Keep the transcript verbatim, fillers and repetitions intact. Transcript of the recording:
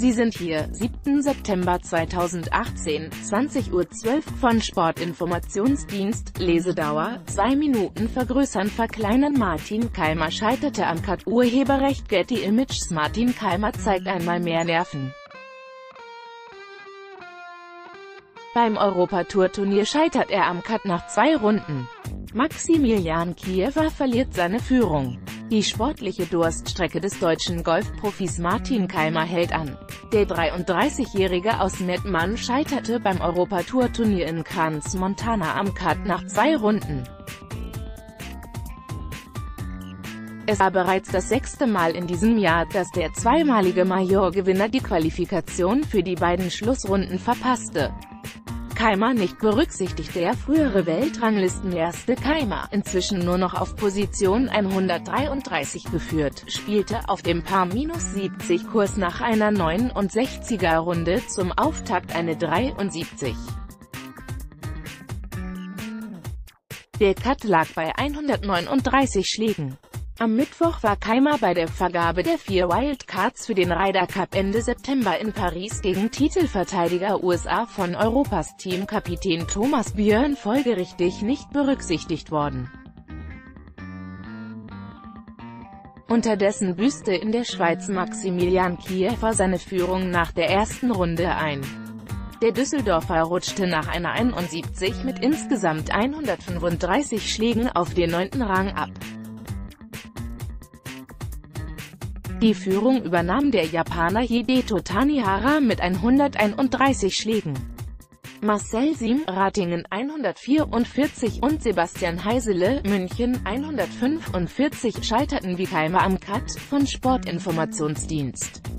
Sie sind hier, siebten September zweitausendachtzehn, zwanzig Uhr zwölf von Sportinformationsdienst, Lesedauer, zwei Minuten vergrößern verkleinern. Martin Kaymer scheiterte am Cut. Urheberrecht Getty Images. Martin Kaymer zeigt einmal mehr Nerven. Beim Europatour-Turnier scheitert er am Cut nach zwei Runden. Maximilian Kieffer verliert seine Führung. Die sportliche Durststrecke des deutschen Golfprofis Martin Kaymer hält an. Der dreiunddreißigjährige aus Mettmann scheiterte beim Europatour-Turnier in Crans-Montana am Cut nach zwei Runden. Es war bereits das sechste Mal in diesem Jahr, dass der zweimalige Major-Gewinner die Qualifikation für die beiden Schlussrunden verpasste. Kaymer nicht berücksichtigt. Der frühere Weltranglistenerste Kaymer, inzwischen nur noch auf Position hundertdreiunddreißig geführt, spielte auf dem Par siebzig Kurs nach einer neunundsechziger Runde zum Auftakt eine dreiundsiebzig. Der Cut lag bei hundertneununddreißig Schlägen. Am Mittwoch war Kaymer bei der Vergabe der vier Wildcards für den Ryder Cup Ende September in Paris gegen Titelverteidiger U S A von Europas Teamkapitän Thomas Björn folgerichtig nicht berücksichtigt worden. Unterdessen büßte in der Schweiz Maximilian Kieffer seine Führung nach der ersten Runde ein. Der Düsseldorfer rutschte nach einer einundsiebzig mit insgesamt hundertfünfunddreißig Schlägen auf den neunten Rang ab. Die Führung übernahm der Japaner Hideto Tanihara mit hunderteinunddreißig Schlägen. Marcel Siem, Ratingen hundertvierundvierzig und Sebastian Heisele, München hundertfünfundvierzig scheiterten wie Kaymer am Cut von Sportinformationsdienst.